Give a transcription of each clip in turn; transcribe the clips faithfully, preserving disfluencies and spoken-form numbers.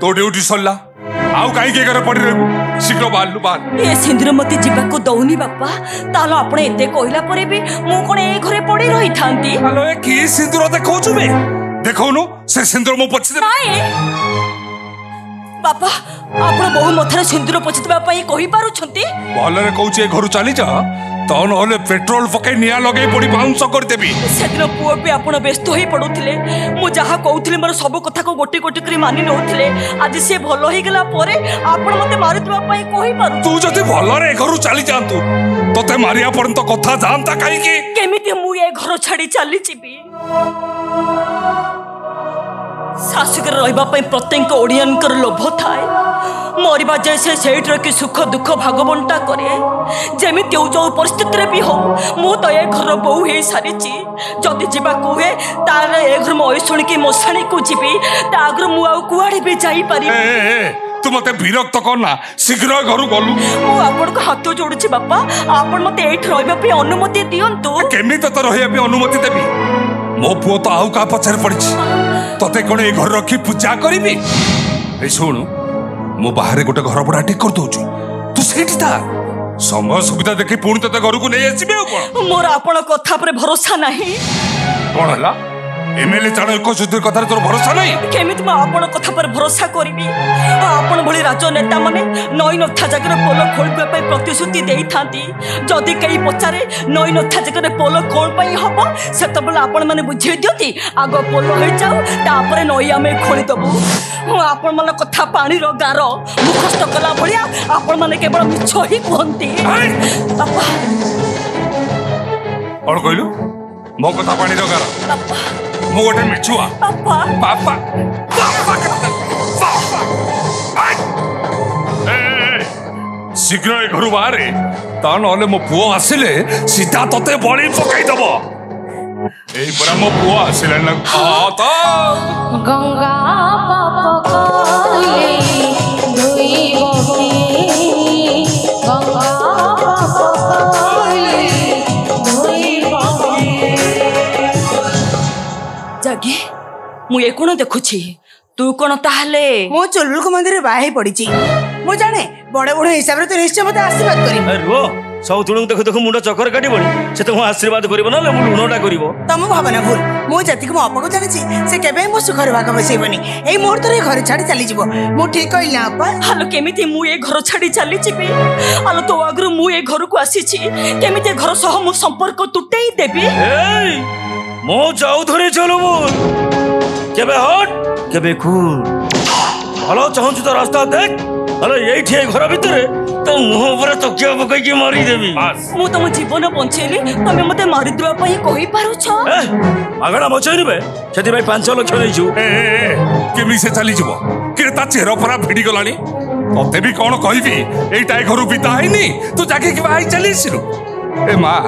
तो ड्यूटी सरला आउ काई के करे पड़ी रे शीघ्र बाहर बाहर ए सिंदुर मते जीवा को दउनी बापा तालो आपण एते कोइला परे भी मु कोने ए घरे पड़ी रही थांती हेलो ए की सिंदुर देखौ छु बे देखौनो से सिंदुर मो पछी दे हाय बापा आपण बहु मथरे सिंदुर पछी देबा पई कहि पारु छंती भले रे कहू छे घरु चली जा तो नहले पेट्रोल पके निया लगे पड़ी बाउंस कर देबी सेदिन पुओ पे आपण व्यस्त होई पडुथिले मु जहा कहउथिले मोर सब कथा को गोटी गोटी करी मानि नउथिले आज से भलो हे गेला पारे आपण मते मारि देबा पई कहि पारु तू जति भलो रे घरु चली जांतु तते मारिया परंत कथा जानता काई की केमिते मु ए घर छाडी चली जिबी सासुगर रहबा पई प्रत्येक ओडियन कर लोभ थाए मरिबा जैसे सेठ रे की सुख दुख भाग बंटा करे जेमि तेउ जो परिस्थिति रे भी हो मु तो ए घर बहु हे सारी छी जदी जीवा कोहे तार ए घर म ओई सुन के मोसणी को जीबी ता अगर मु आ कुआडी बे जाई पारी ए, ए, ए। तू मते विरक्त करना शीघ्र घर गलु मु आपन को हाथ जोडू छी बापा आपन मते एठ रहबा पे अनुमति दियंतु केमि त त रहबा पे अनुमति देबी मो पुओ तो आउ का पछर पड़ी छी तते कोन ए घर रखी पूजा करबी ए सुनु मो बाहर गोटे घर बड़ा ठीक कर दोछु तू सेठी था समय सुविधा देखि पुणी तते घर को नै आसीबे ओ मोर आपन कथा पर भरोसा नाही कोन हला एमएलए चाणो एको सुधीर कथा तोर भरोसा नाही केमित म आपन कथा पर भरोसा करबी आपन भली राजनेता माने नई नथा जगरे पोलो खोलबे पई प्रतिश्रुति देई थांती जदी कई पचारे नई नथा जगरे पोलो कोन पई हबो सेतबल आपन माने बुझे दियती आगो पोलो होई जाऊ तापरे नई आमे खोली दबो आपन माने कथा पानी रो गारो मुखस्त कला भलिया आपन माने केवल मिछ ही कोनती बापा और कहलु मो कथा पानी रो गारो बापा मो गोटे मिछुआ बापा बापा बापा बापा आइ ए शीघ्र ए घरु बाहरे ता नहले मो पुओ आसिले सीता तते बळी पकाई दबो ए परा मो पुओ आसिले न आता गंगा जागी मु ए कोन देखुची तू कोन ताहले मो चोलुल को मंदिर बाहे पड़ी छी मो जाने बड़े बड़े हिसाब रे तो निश्चय मते आशीर्वाद करी अरे रो सब तुणु देखो देखो मुंडा चक्कर काटी बणी से तो आशीर्वाद करबो ना मु लुणोटा करबो तम भावना भूल मो जति को अपको जाने छी से केबे मो सुखर भाग बसेबनी एई मुहूर्त रे घर छाडी चली जीवो मु ठीक कइला अपा हालो केमिति मु ए घर छाडी चली जीबी हालो तो आगर मु ए घर को आसी छी केमिति घर सह मु संपर्क तुटेई देबी एई मो जाऊ धरे चलो बोल केबे हट केबे खून हालो चाहू तो रास्ता देख अरे यही ठे घर भितरे तो मुह पर तकिया पकई के मारी देबी मु तुम जीवन बंचेली तमे मते मारी दवा पई कहि पारु छ अगला बचैनी बे सेति भाई पाँच लाख नै छु ए केमि से चली जबो के ता चेहरा परा भिडी गलानी तते भी कोन कहिबी एटाई घरु बिता हैनी तू जाके के भाई चली सिरु ए मां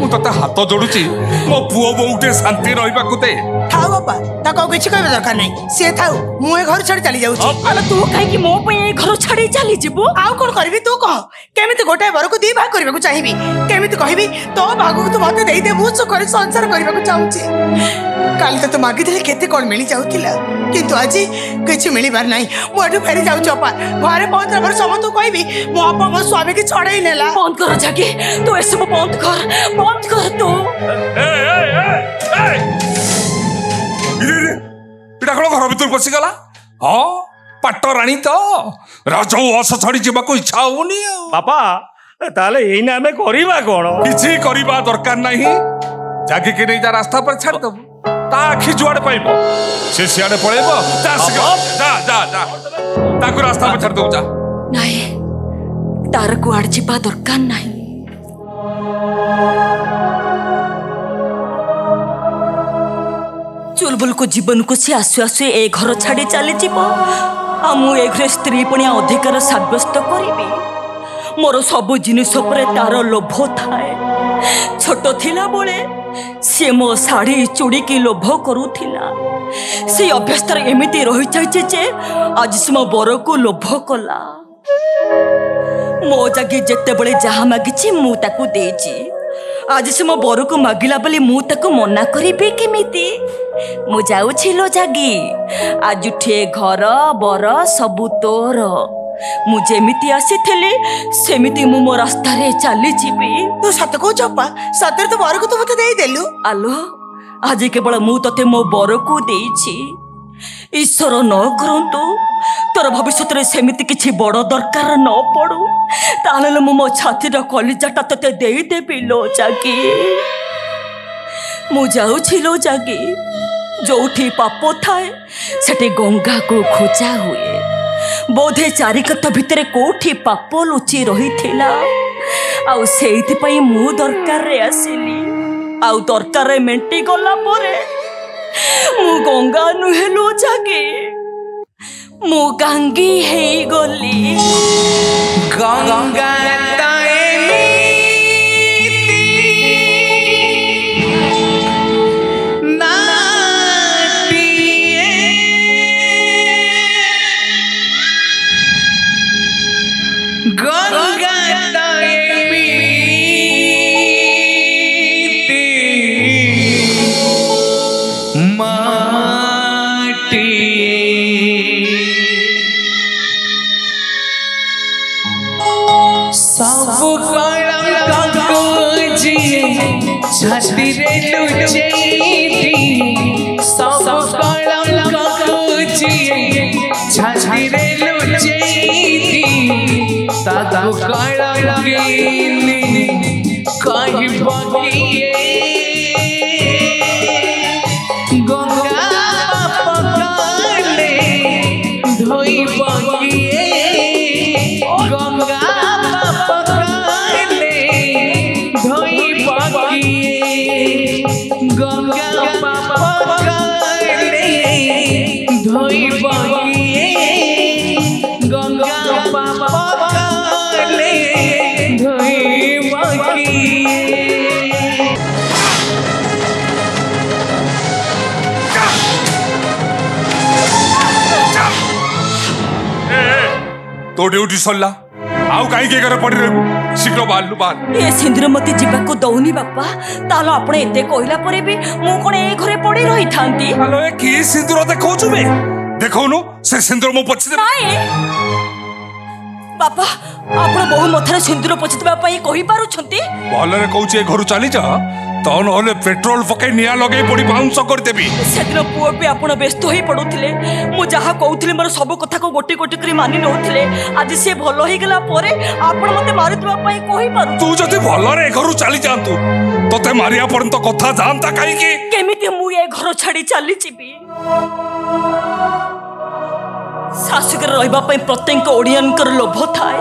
मु तते हाथ जोडुची मो पुओ बहुते शांति रहबा कुते थाओ बापा ता को किछ कहबे दरकार नै से थाओ मु ए घर छाडी चली जाउ छी अरे तू काहे कि मो पे ए घर छाडी चली जिबो आउ कोन करबी तू कह केमिति गोटे बर को दी भाग करबा को चाहिबी केमिति कहबी तो भाग को तू मते देई देबु सो कर संसार करबा को चाहू छी काल त तो मागी देले केते कोन मिली जाउथिला किंतु आज किछ मिली बार नै मु अठु फेरी जाउ चपा घरे पहुंचला पर सब तो कहबी मो अपा मो स्वामी के छड़ाई नेला बंद कर जाके तू एसे बंद कर बंद कर दो ए ए ए इरे रे पिटा खलो घर भीतर पसी गला हां पाट रानी तो राजौ अस छड़ी जीवा को इच्छा होनी बापा ताले एना में करिबा कोन किछि करिबा दरकार नाही जाके के नै जा रास्ता पर छाड़ दब ता आखी जुआड़ पाइबो से सियाड़े पळेबो तास गा जा जा जा ताको रास्ता पर छाड़ दो जा नाही तार को आड़ जीवा दरकार नाही चुलबुल को जीवन को से आसु आसु ए घर छाड़ी चली जीव आ मु ए घर स्त्री पणिया अधिकार साब्यस्त करिबी मोर सब जिनिस उपरे तार लोभ थाए छोटो थिला बोले से मो साड़ी चूड़ी की लोभ करूथिला से अभ्यस्तर एमिति रहि जाइचे जे आज सुम बर को लोभ कला मो जगे जते बळे जहा मागिछि मु ताकू देछि आज से मो बर को मागिला बोली मुझे मना करमि मु जाऊलो जागी आज ठे घर बर सबू तोर मुझे आसी सेमिति मु मो रास्त चली तू सत कौ चपा सतरे तो बर को तू मत देदेलु आलो आज केवल मु ते मो बर को दे ईश्वर न करतु तोर भविष्य सेमती किसी बड़ दरकार न पड़ू ताल मो छाती कलिजाटा ते देदेवि लो जागी मु जाऊलो जागी जो पाप थाए से गंगा को खोजा हुए बोधे चारिकत भितर कौटी पाप लुचि रही आई मु दरकार आसिली आउ दरकार मेटी गला मु गंगा नुहेलो जागे मु गंगी है गोली गंगा छाती रे लुचेई सब काला लकोचिए छाती रे लुचेई ताता काला लगिनी काहि बगिए गंगा पकड़ले धोई बगिए गंगा पकड़ले धोई बगिए गंगा पापा पकड़ले धोई बगिए गंगा पापा पकड़ले धोई बगिए तो ड्यूटी सरला आउ कहीं के घर पड़ी रह सिंधुर मत जावाक दौनी बापा तालो आपने एते कहला परे भी मु कोन ए घरे पड़ी रही थांती हेलो ए की सिंधुर देखौ छबे देखौनु से सिंधुर मो पछ दे नाही बापा आपन बहु मथरे सिंधुर पछ देबा पई कहि पारु छंती भले रे कहू छे घरु चली जा त न होले पेट्रोल फके निया लगे पड़ी बाउंस कर देबी सेदिन पुओ पे आपन व्यस्त होई पडुथिले मु जहा कहउथिले मोर सब कथा को गोटी गोटी करी मानि नउथिले आज से भलो हे गेला पारे आपन मते मारि देबा पई कहि पारु तू जति भलो रे घरु चली जांतु तते मारिया परन तो कथा जानता काई की केमिते मु ए घर छाडी चली जिबी सासुकर रहबा पई प्रत्येक ओडियन कर लोभ थाए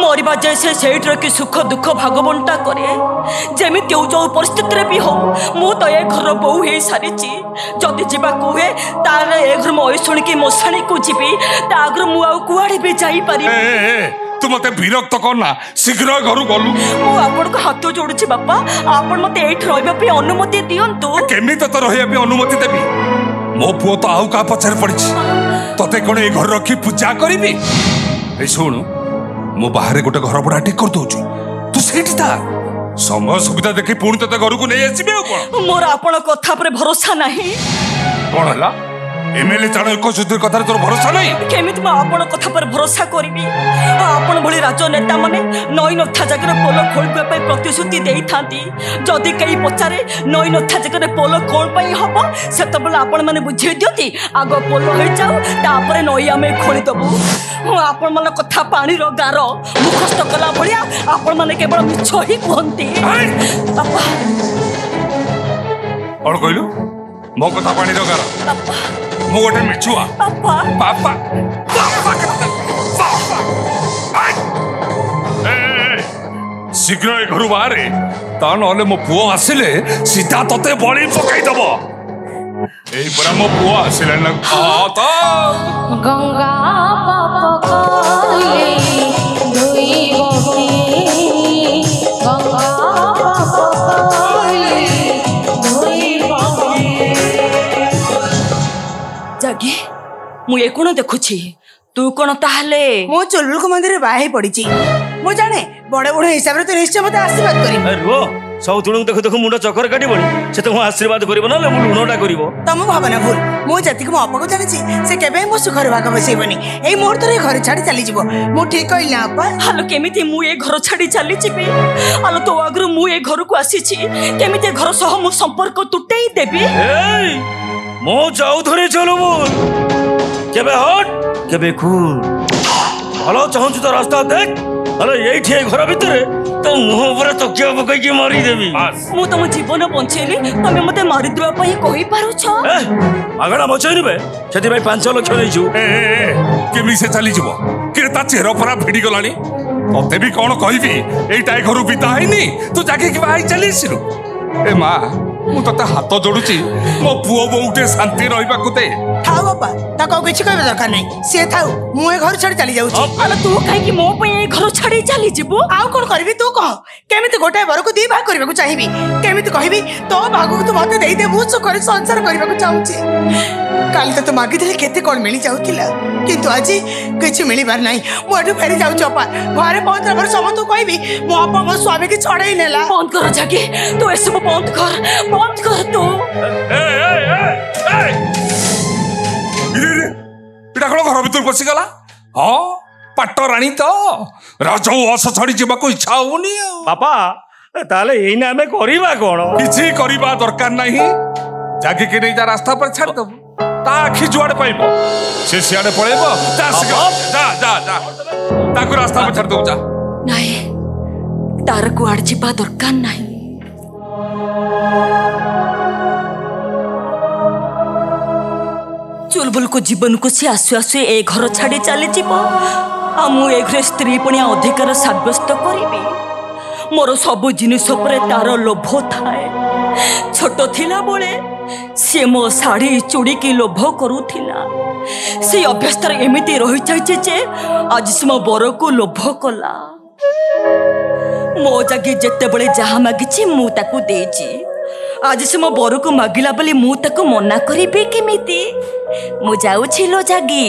मरिबा जैसे सेठ रखी सुख दुख भाग बंटा करे जेमि तेउ जो परिस्थिति रे भी हो मु तो ए घर बहु हे सारी छी जदी जिबा कोहे तार ए घर मोय सुन के मोसणी को जिबी ता अगर मु आ कुआडे भी जाई पारी तू मते विरक्त करना शीघ्र घर गलु मु आपन को हाथ जोड़ छी बापा आपन मते एठ रहबा पे अनुमति दियंतु केमि तो तो रहबा पे अनुमति देबी मो पुओ तो आउ का पछर पड़ी छी तते तो कौन घर रखी पूजा करी शुणु मो बाहर गोटे घर भड़ा ठीक कर दौचु तू से समय सुविधा देखी पुणी तेत घर को नहीं आसबे मोर आपण कथा पर भरोसा नहीं कौन है एमएलए चाण एक सूत्र कथार तोर भरोसा नहीं केमित म आपण कथा पर भरोसा करबी आपण भली राजनेता माने नई नथा जगरे पोल खोल पे प्रतिश्रुति देई थांती जदी कई पचारे नई नथा जगरे पोल खोल पई हबो सेतबल आपण माने बुझे दियती आगो पोल होई जाऊ तापर नई आमे खोली दबो आपण माने कथा पानी रो गारो मुखस्त कला भलिया आपण माने केवल मिछ ही कोंती बापा और कहलू मो कथा पानी रो गारो बापा मो गोटे मिछुआ पापा पापा पापा पापा ए शीघ्र ए घर बाहर ता न होले मो पुओ आसिले सीधा तते बळी पकाई दबो ए बरा मो पुओ आसिले न खाता गंगा पापा कोले धोई बगी गंगा पापा कोले धोई जागी मु ये कोन देखुची तू कोन ताहले मो चोलुल को मंदिर बाहे पड़ी छी मो जाने बड़े बड़े हिसाब रे तो निश्चय मते आशीर्वाद करी रो सब तुणु देखो देखो मुंड चक्कर काटबनी से तुम आशीर्वाद करबो ना मु लुणटा करबो तम भावना भूल मु जति को अपा को जानि छी से केबे मु सुखर भाग बसेबनी एई मुहूर्त रे घर छाडी चली जीवो मु ठीक कहि ना अपा हालो केमिति मु ए घर छाडी चली जीबी हालो तो आगरु मु ए घर को आसी छी केमिति घर सह मु संपर्क तुटेई देबी एई मो जाऊ धरे चलबो केबे हट केबे खून हालो चाहू तो रास्ता देख अरे यही ठे घर भितरे तो मुह पर तकिया पकई के मारी देबी मु तुम जीवन बंचेली तमे मते मारी दवा पई कहि पारो छ मागणा बचैनी बे सेति भाई पाँच लाख नै छु ए केमि से चली जबो के ता चेहरा परा भिडी गलानी तते भी कोन कहिबी एटा घरु बिता हैनी तू जाके कि भाई चली सिरु ए मा मु तता हाथ जोडुची मो पुओ बहुते शांति रहिबा कुते थाओ बापा ता को किछ कहबे दरकार नै से थाओ मु ए घर छाडी चली जाउ छी अरे तू काहे कि मो पे ए घर छाडी चली जिबो आउ कोन करबी तू कह केमिति गोटे बर को दी भाग करबा को चाहिबी केमिति कहबी तो भाग को तू मते देई दे मु सो कर संसार करबा को चाहू छी काल त तो मागी देले केते कोन मिली जाउतिला किंतु आज किछ मिली बार नै मो अठु फेरी जाउ चपा घरे पहुंचला पर सब तो कहबी मो अपा मो स्वामी के छड़ई नेला बंद कर जाके तू ए सब बंद कर बंद कर दो ए ए ए इरे इरे पिटा खलो घर भीतर पसी गला ह पाट रानी तो राजौ अस छड़ी जीवा को इच्छा होनी बापा ताले एना में करिबा कोन किछि करिबा दरकार नाही जाके के नै जा रास्ता पर छाड़ दो ता आखी जुआड़ पाइबो से सियाड़े पळेबो जा जा जा जा ताको रास्ता पर छाड़ दो जा नाही तार को आड़ जीवा दरकार नाही चुलबुल को जीवन को सी आसु आसु ए घर छाड़ी चली जीवो आ मु ए घरे स्त्री पणिया अधिकार साब्यस्त करिबी मोर सब जिनिस उपरे तार लोभ थाए छोट थिला बोले से मो साड़ी चूड़ी की लोभ करूथिला से अभ्यस्तर एमिति रहि जाइचे जे आज सम बर को लोभ कला मो जगे जत्ते बळे जहा मागिछि मु ताकू देछि आज से मो बर को मागिला बले मु ताकू मना करिबे केमिति मु जाऊ छिलो जागी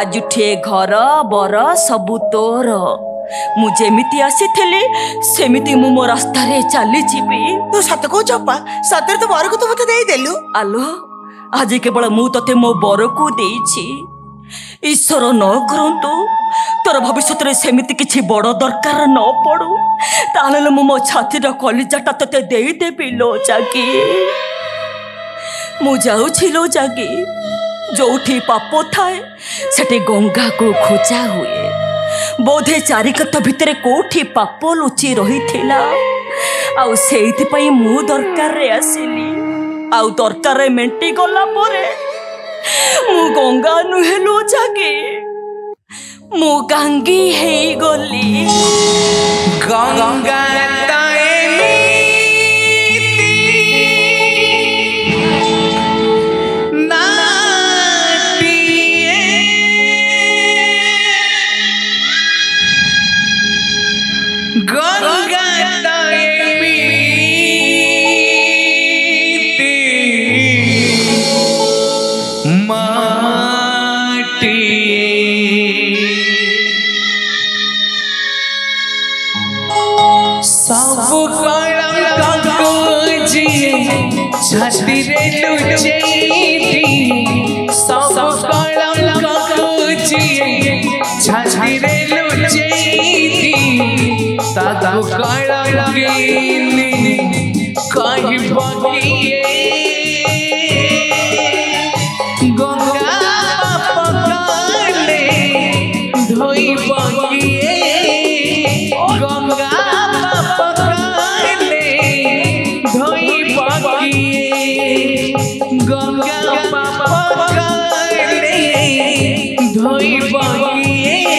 आज उठे घर बर सबु तोर मु जेमिति आसीथले सेमिति मु मो रास्ता रे चली जिबे तू सत को चपा सतर तो बर को तो मते देई देलु आलो आज केवल मु तते मो बर को देछि ईश्वर न करंतु तोर भविष्य रे सेमिति किछि बड़ दरकार न पड़ो ताले मु मो छाती रा कलिजाटा तते देई दे पिलो जागी मु जाऊ छिलो जागी जोठी पापो थाए सेठी गंगा को खोजा हुए बोधे चारिकत भितरे कोठी पापो लुचि रही थिला आउ सेइति पई मु दरकार रे आसिली आउ दरकार रे मेंटी गला परे मु गंगा नुहेलो जागी मु गंगी हे गोली गंगा ताए नीति नाटिए गंगा ताए नीति माटिए छाती रे लुचेई सब कला कोची छाती रे लुचेई तादा कला गिनी कहि बगिए गंगा पकाले धोई बगिए गंगा पकाले धोई बगिए गंगा पापा काले धोई बगिए।